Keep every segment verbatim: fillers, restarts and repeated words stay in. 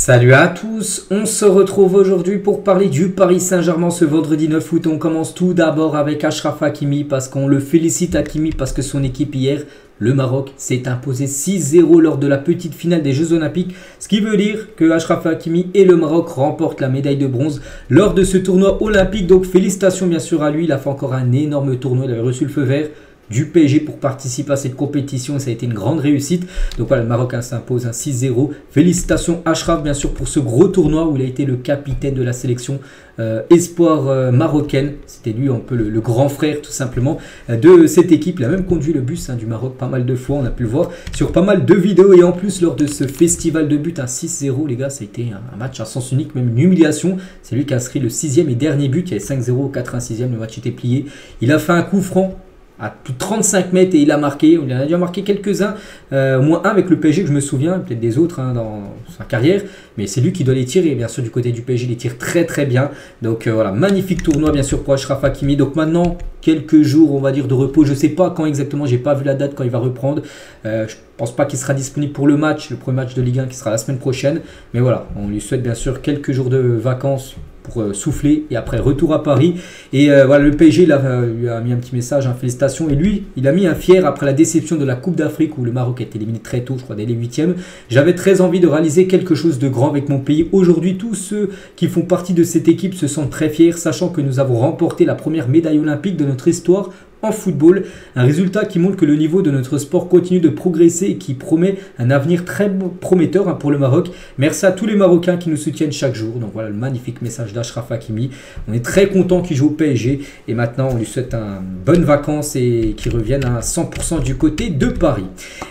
Salut à tous, on se retrouve aujourd'hui pour parler du Paris Saint-Germain ce vendredi neuf août. On commence tout d'abord avec Achraf Hakimi parce qu'on le félicite, Hakimi, parce que son équipe hier, le Maroc, s'est imposé six zéro lors de la petite finale des Jeux Olympiques, ce qui veut dire que Achraf Hakimi et le Maroc remportent la médaille de bronze lors de ce tournoi olympique. Donc félicitations bien sûr à lui, il a fait encore un énorme tournoi, il avait reçu le feu vert du P S G pour participer à cette compétition. Ça a été une grande réussite. Donc voilà, le Maroc s'impose un six zéro. Félicitations Achraf bien sûr pour ce gros tournoi où il a été le capitaine de la sélection euh, espoir euh, marocaine. C'était lui un peu le, le grand frère tout simplement euh, de cette équipe. Il a même conduit le bus hein, du Maroc pas mal de fois. On a pu le voir sur pas mal de vidéos. Et en plus lors de ce festival de buts, un six zéro les gars, ça a été un, un match à sens unique, même une humiliation. C'est lui qui a inscrit le sixième et dernier but. Il y avait cinq zéro au quatre-vingt-sixième, le match était plié. Il a fait un coup franc à plus de trente-cinq mètres et il a marqué, il en a déjà marqué quelques-uns, euh, au moins un avec le P S G que je me souviens, peut-être des autres hein, dans sa carrière, mais c'est lui qui doit les tirer, bien sûr du côté du P S G, il les tire très très bien, donc euh, voilà, magnifique tournoi bien sûr pour Achraf Hakimi. Donc maintenant, quelques jours on va dire de repos, je ne sais pas quand exactement, j'ai pas vu la date quand il va reprendre, euh, je pense pas qu'il sera disponible pour le match, le premier match de Ligue un qui sera la semaine prochaine, mais voilà, on lui souhaite bien sûr quelques jours de vacances pour souffler et après retour à Paris. Et euh, voilà, le P S G il a, euh, lui a mis un petit message, hein, félicitations, et lui il a mis un fier après la déception de la Coupe d'Afrique où le Maroc a été éliminé très tôt, je crois dès les huitièmes. J'avais très envie de réaliser quelque chose de grand avec mon pays. Aujourd'hui tous ceux qui font partie de cette équipe se sentent très fiers, sachant que nous avons remporté la première médaille olympique de notre histoire en football, un résultat qui montre que le niveau de notre sport continue de progresser et qui promet un avenir très prometteur pour le Maroc. Merci à tous les Marocains qui nous soutiennent chaque jour. Donc voilà le magnifique message d'Achraf Hakimi. On est très content qu'il joue au P S G et maintenant on lui souhaite un bonnes vacances et qu'il revienne à cent pour cent du côté de Paris.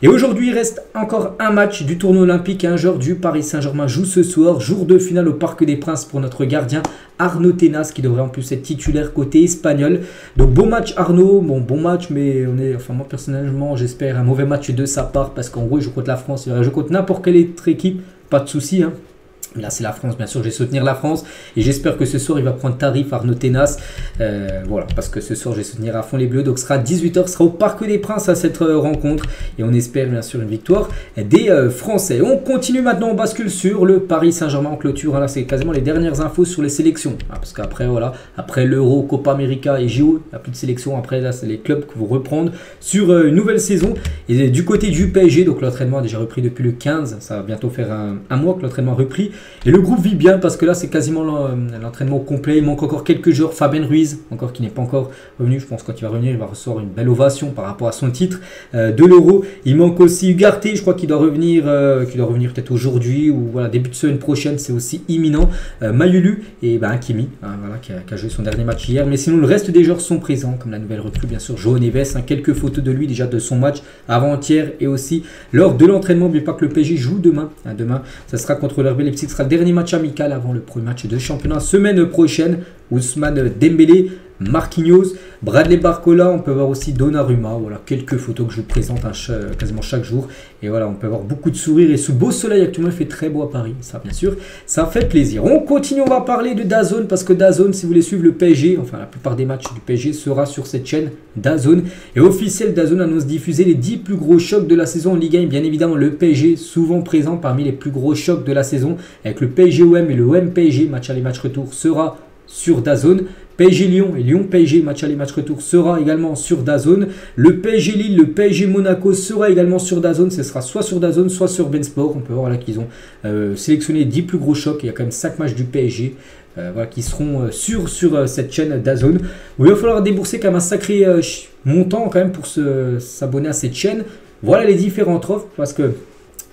Et aujourd'hui il reste encore un match du tournoi olympique. Un joueur du Paris Saint-Germain joue ce soir, jour de finale au Parc des Princes pour notre gardien Arnaud Ténas qui devrait en plus être titulaire côté espagnol. Donc bon match Arnaud, bon bon match, mais on est, enfin moi personnellement j'espère un mauvais match de sa part parce qu'en gros je joue contre la France, je joue contre n'importe quelle autre équipe, pas de souci. Hein. Là c'est la France, bien sûr je vais soutenir la France et j'espère que ce soir il va prendre tarif Arnaud Ténas, euh, voilà, parce que ce soir je vais soutenir à fond les Bleus. Donc ce sera dix-huit heures, ce sera au Parc des Princes à cette rencontre et on espère bien sûr une victoire des euh, Français. On continue maintenant, on bascule sur le Paris Saint-Germain en clôture, hein, là c'est quasiment les dernières infos sur les sélections, hein, parce qu'après voilà, après l'Euro, Copa América et J O, il n'y a plus de sélection, après là c'est les clubs qui vont reprendre sur euh, une nouvelle saison. Et du côté du P S G, donc l'entraînement a déjà repris depuis le quinze, ça va bientôt faire un, un mois que l'entraînement a repris. Et le groupe vit bien parce que là c'est quasiment l'entraînement complet. Il manque encore quelques joueurs, Fabien Ruiz encore qui n'est pas encore revenu, je pense que quand il va revenir il va recevoir une belle ovation par rapport à son titre euh, de l'Euro. Il manque aussi Ugarte, je crois qu'il doit revenir euh, qu'il doit revenir peut-être aujourd'hui ou voilà, début de semaine prochaine, c'est aussi imminent. euh, Mayulu et ben, Hakimi hein, voilà, qui, a, qui a joué son dernier match hier, mais sinon le reste des joueurs sont présents comme la nouvelle recrue bien sûr Joao Neves, hein, quelques photos de lui déjà de son match avant-hier et aussi lors de l'entraînement. N'oubliez pas que le P S G joue demain, hein, demain ça sera contre l'R B Leipzig. Ce sera le dernier match amical avant le premier match de championnat semaine prochaine. Ousmane Dembélé, Marquinhos, Bradley Barcola, on peut voir aussi Donnarumma, voilà quelques photos que je vous présente hein, chaque, quasiment chaque jour. Et voilà, on peut voir beaucoup de sourires et sous beau soleil actuellement, il fait très beau à Paris, ça bien sûr, ça fait plaisir. On continue, on va parler de D A Z N parce que D A Z N, si vous voulez suivre le P S G, enfin la plupart des matchs du P S G sera sur cette chaîne D A Z N. Et officiel, D A Z N annonce diffuser les dix plus gros chocs de la saison en Ligue un. Bien évidemment, le P S G souvent présent parmi les plus gros chocs de la saison avec le P S G O M et le O M P S G, match aller match retour sera sur D A Z N. P S G Lyon et Lyon P S G, match aller match retour sera également sur D A Z N. Le P S G Lille, le P S G Monaco sera également sur D A Z N. Ce sera soit sur D A Z N, soit sur Bein Sport. On peut voir là qu'ils ont euh, sélectionné dix plus gros chocs. Il y a quand même cinq matchs du P S G euh, voilà, qui seront euh, sur, sur euh, cette chaîne D A Z N. Où il va falloir débourser quand même un sacré euh, montant quand même pour euh, s'abonner à cette chaîne. Voilà les différentes offres parce que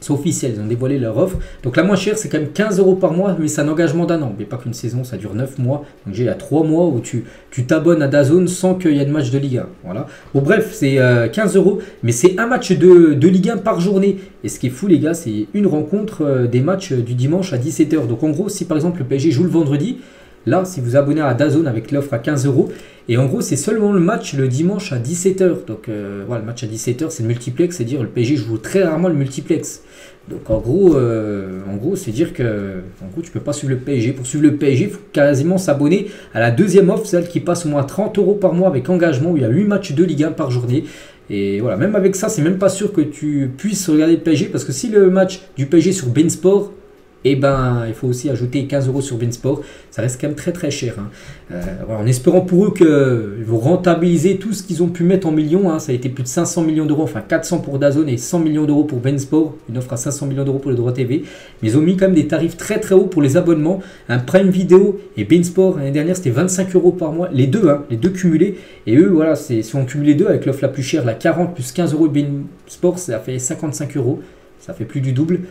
c'est officiel, ils ont dévoilé leur offre. Donc la moins chère, c'est quand même quinze euros par mois, mais c'est un engagement d'un an. Mais pas qu'une saison, ça dure neuf mois. Donc il y a trois mois où tu tu t'abonnes à D A Z N sans qu'il y ait de match de Ligue un. Voilà. Bon, bref, c'est euh, quinze euros, mais c'est un match de, de Ligue un par journée. Et ce qui est fou, les gars, c'est une rencontre euh, des matchs du dimanche à dix-sept heures. Donc en gros, si par exemple le P S G joue le vendredi, là, si vous abonnez à D A Z N avec l'offre à quinze euros, et en gros, c'est seulement le match le dimanche à dix-sept heures. Donc euh, voilà, le match à dix-sept heures, c'est le multiplex, c'est-à-dire le P S G joue très rarement le multiplex. Donc en gros, euh, en gros c'est dire que en gros, tu ne peux pas suivre le P S G. Pour suivre le P S G, il faut quasiment s'abonner à la deuxième offre, celle qui passe au moins trente euros par mois avec engagement, où il y a huit matchs de Ligue un par journée. Et voilà, même avec ça, c'est même pas sûr que tu puisses regarder le P S G, parce que si le match du P S G sur Bein Sport, et eh ben il faut aussi ajouter quinze euros sur Bein Sport. Ça reste quand même très très cher, hein. Euh, voilà, en espérant pour eux qu'ils vont rentabiliser tout ce qu'ils ont pu mettre en millions, hein. Ça a été plus de cinq cents millions d'euros, enfin quatre cents pour D A Z N et cent millions d'euros pour Bein Sport, une offre à cinq cents millions d'euros pour le droit T V, mais ils ont mis quand même des tarifs très très hauts pour les abonnements, un hein. Prime Vidéo et Bein Sport l'année dernière c'était vingt-cinq euros par mois, les deux, hein, les deux cumulés, et eux voilà, si on cumule les deux avec l'offre la plus chère, la quarante plus quinze euros de Bein Sport, ça fait cinquante-cinq euros, ça fait plus du double.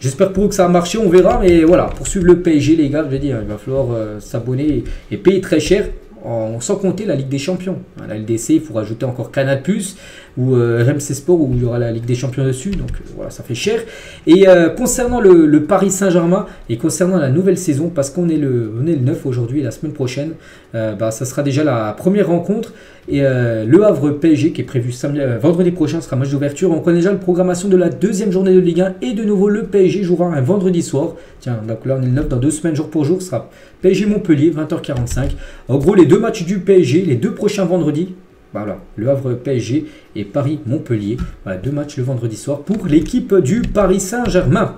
J'espère pour eux que ça a marché, on verra. Mais voilà, pour suivre le P S G, les gars, je veux dire, il va falloir euh, s'abonner et, et payer très cher, en, sans compter la Ligue des Champions. À la L D C, il faut rajouter encore Canal plus, ou euh, R M C Sport, où il y aura la Ligue des Champions dessus. Donc euh, voilà, ça fait cher. Et euh, concernant le, le Paris Saint-Germain, et concernant la nouvelle saison, parce qu'on est le, on est le neuf aujourd'hui, la semaine prochaine, euh, bah, ça sera déjà la première rencontre. Et euh, Le Havre P S G qui est prévu samedi, euh, vendredi prochain sera match d'ouverture. On connaît déjà la programmation de la deuxième journée de Ligue un. Et de nouveau le P S G jouera un vendredi soir. Tiens, donc là on est le neuf, dans deux semaines jour pour jour sera P S G Montpellier, vingt heures quarante-cinq. En gros les deux matchs du P S G, les deux prochains vendredis. Voilà, Le Havre P S G et Paris Montpellier. Voilà, deux matchs le vendredi soir pour l'équipe du Paris Saint-Germain.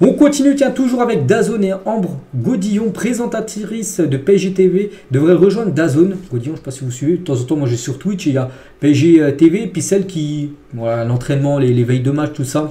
On continue, tiens, toujours avec D A Z N et Ambre Godillon, présentatrice de P S G T V, devrait rejoindre D A Z N. Godillon, je ne sais pas si vous suivez, de temps en temps, moi j'ai sur Twitch, il y a P S G T V, puis celle qui, voilà, l'entraînement, les, les veilles de match, tout ça,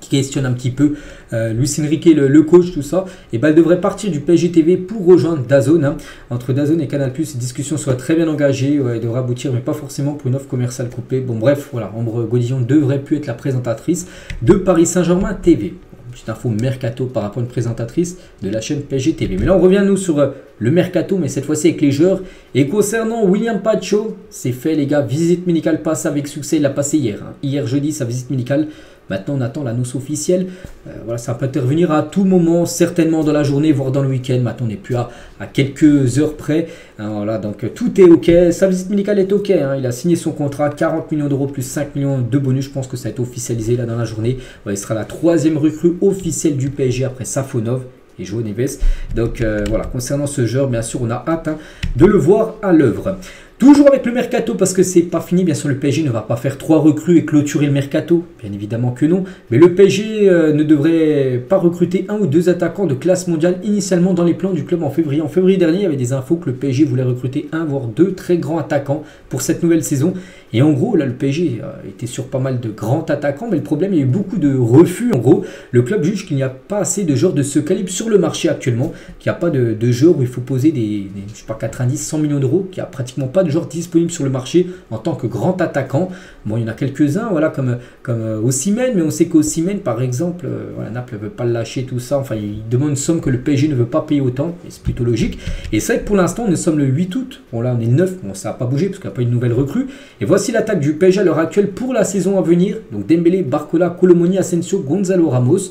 qui questionne un petit peu euh, Luis Enrique, le, le coach, tout ça, et ben, elle devrait partir du P S G T V pour rejoindre D A Z N. Hein. Entre D A Z N et Canal plus, les discussions soient très bien engagées, ouais, elle devra aboutir, mais pas forcément pour une offre commerciale coupée. Bon, bref, voilà, Ambre Godillon devrait plus être la présentatrice de Paris Saint-Germain T V. Petite info mercato par rapport à une présentatrice de la chaîne P S G T V. Mais là, on revient nous sur le mercato, mais cette fois-ci avec les joueurs. Et concernant William Pacho, c'est fait, les gars. Visite médicale passe avec succès. Il l'a passé hier. Hein. Hier jeudi, sa visite médicale. Maintenant, on attend l'annonce officielle. Euh, voilà, ça peut intervenir à tout moment, certainement dans la journée, voire dans le week-end. Maintenant, on n'est plus à, à quelques heures près. Hein, voilà, donc tout est OK. Sa visite médicale est OK. Hein. Il a signé son contrat, quarante millions d'euros plus cinq millions de bonus. Je pense que ça va être officialisé là dans la journée. Ouais, il sera la troisième recrue officielle du P S G après Safonov et Joao Neves. Donc euh, voilà, concernant ce joueur, bien sûr, on a hâte hein, de le voir à l'œuvre. Toujours avec le mercato, parce que c'est pas fini, bien sûr le P S G ne va pas faire trois recrues et clôturer le mercato, bien évidemment que non, mais le P S G euh, ne devrait pas recruter un ou deux attaquants de classe mondiale initialement dans les plans du club en février. En février dernier, il y avait des infos que le P S G voulait recruter un voire deux très grands attaquants pour cette nouvelle saison. Et en gros, là le P S G euh, était sur pas mal de grands attaquants, mais le problème, il y a eu beaucoup de refus. En gros, le club juge qu'il n'y a pas assez de joueurs de ce calibre sur le marché actuellement, qu'il n'y a pas de, de joueurs où il faut poser des, des je sais pas, quatre-vingt-dix, cent millions d'euros, qu'il n'y a pratiquement pas de joueurs disponibles sur le marché en tant que grand attaquant. Bon, il y en a quelques-uns, voilà, comme, comme Osimhen, mais on sait qu'Osimhen, par exemple, euh, voilà, Naples ne veut pas le lâcher, tout ça. Enfin, il demande une somme que le P S G ne veut pas payer autant, et c'est plutôt logique. Et c'est vrai que pour l'instant, nous sommes le huit août. Bon, là, on est le neuf, bon, ça n'a pas bougé parce qu'il n'y a pas une nouvelle recrue. Et voici l'attaque du P S G à l'heure actuelle pour la saison à venir. Donc, Dembélé, Barcola, Kolo Muani, Asensio, Gonzalo Ramos.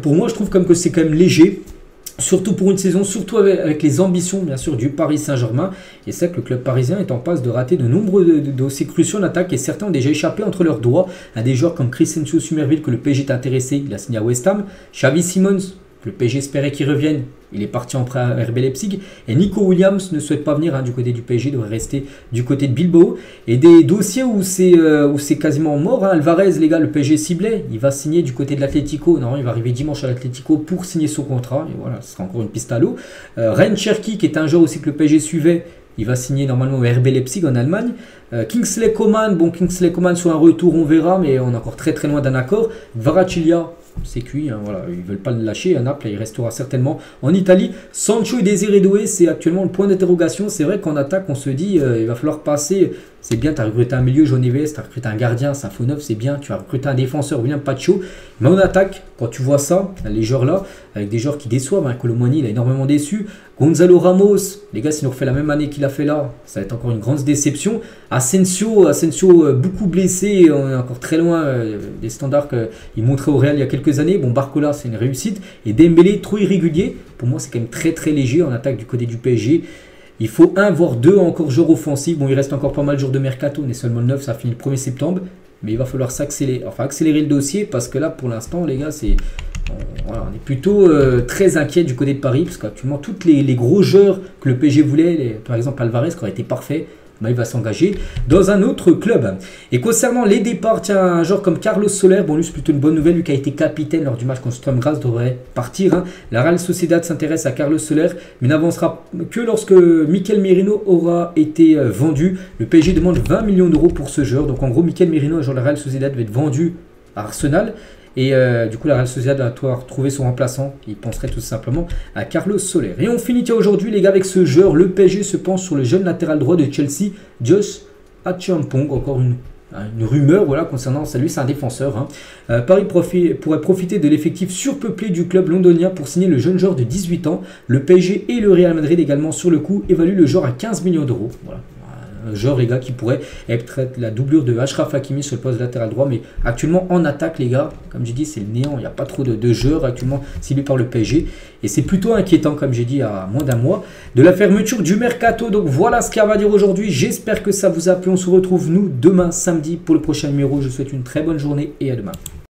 Pour moi, je trouve comme que c'est quand même léger. Surtout pour une saison, surtout avec les ambitions bien sûr du Paris Saint-Germain. Et c'est que le club parisien est en passe de rater de nombreux dossiers cruciaux en attaque et certains ont déjà échappé entre leurs doigts à des joueurs comme Crescencio Somerville que le P S G est intéressé, il a signé à West Ham, Xavi Simons, le P S G espérait qu'il revienne, il est parti en prêt à R B Leipzig. Et Nico Williams ne souhaite pas venir hein, du côté du P S G, devrait rester du côté de Bilbao. Et des dossiers où c'est euh, quasiment mort. Hein. Alvarez, les gars, le P S G ciblait. Il va signer du côté de l'Atletico. Non, il va arriver dimanche à l'Atletico pour signer son contrat. Et voilà, ce sera encore une piste à l'eau. Euh, Ren Cherki, qui est un joueur aussi que le P S G suivait, il va signer normalement au R B Leipzig en Allemagne. Euh, Kingsley Coman, bon, Kingsley Coman sur un retour, on verra, mais on est encore très très loin d'un accord. Kvaratskhelia, c'est cuit, hein, voilà, ils veulent pas le lâcher. À Naples, il restera certainement en Italie. Sancho et Désiré Doué, c'est actuellement le point d'interrogation. C'est vrai qu'en attaque, on se dit, euh, il va falloir passer. C'est bien, tu as recruté un milieu, Joao Neves, tu as recruté un gardien, Safonov, c'est bien. Tu as recruté un défenseur, William Pacho. Mais en attaque, quand tu vois ça, les joueurs-là, avec des joueurs qui déçoivent, hein, Kolo Muani, il a énormément déçu. Gonzalo Ramos, les gars, s'il nous refait la même année qu'il a fait là, ça va être encore une grande déception. Asensio, Asensio beaucoup blessé, on est encore très loin des standards qu'il montrait au Real il y a quelques années. Bon, Barcola, c'est une réussite. Et Dembélé, trop irrégulier. Pour moi, c'est quand même très très léger en attaque du côté du P S G. Il faut un, voire deux encore joueurs offensifs. Bon, il reste encore pas mal de jours de mercato. On est seulement le neuf, ça finit le premier septembre. Mais il va falloir s'accélérer, enfin accélérer le dossier parce que là, pour l'instant, les gars, c'est... Voilà, on est plutôt euh, très inquiet du côté de Paris parce qu'actuellement, tous les, les gros joueurs que le P S G voulait, les, par exemple Alvarez, qui aurait été parfait, bah, il va s'engager dans un autre club. Et concernant les départs, tiens, un joueur comme Carlos Soler, bon lui c'est plutôt une bonne nouvelle, lui qui a été capitaine lors du match contre Sturm Graz devrait partir. Hein. La Real Sociedad s'intéresse à Carlos Soler, mais n'avancera que lorsque Mikel Merino aura été vendu. Le P S G demande vingt millions d'euros pour ce joueur. Donc en gros, Mikel Merino, un joueur de la Real Sociedad, va être vendu à Arsenal. Et euh, du coup, la Real Sociedad doit retrouver son remplaçant. Il penserait tout simplement à Carlos Soler. Et on finit aujourd'hui, les gars, avec ce joueur. Le P S G se penche sur le jeune latéral droit de Chelsea, Josh Acheampong. Encore une, une rumeur voilà, concernant ça. Lui, c'est un défenseur. Hein. Euh, Paris profi, pourrait profiter de l'effectif surpeuplé du club londonien pour signer le jeune joueur de dix-huit ans. Le P S G et le Real Madrid également sur le coup évaluent le joueur à quinze millions d'euros. Voilà. Genre les gars qui pourrait être la doublure de Achraf Hakimi sur le poste latéral droit, mais actuellement en attaque les gars, comme j'ai dit c'est le néant, il n'y a pas trop de, de joueurs actuellement ciblés par le P S G et c'est plutôt inquiétant comme j'ai dit à moins d'un mois de la fermeture du mercato. Donc voilà ce qu'il y a à dire aujourd'hui, j'espère que ça vous a plu, on se retrouve nous demain samedi pour le prochain numéro, je vous souhaite une très bonne journée et à demain.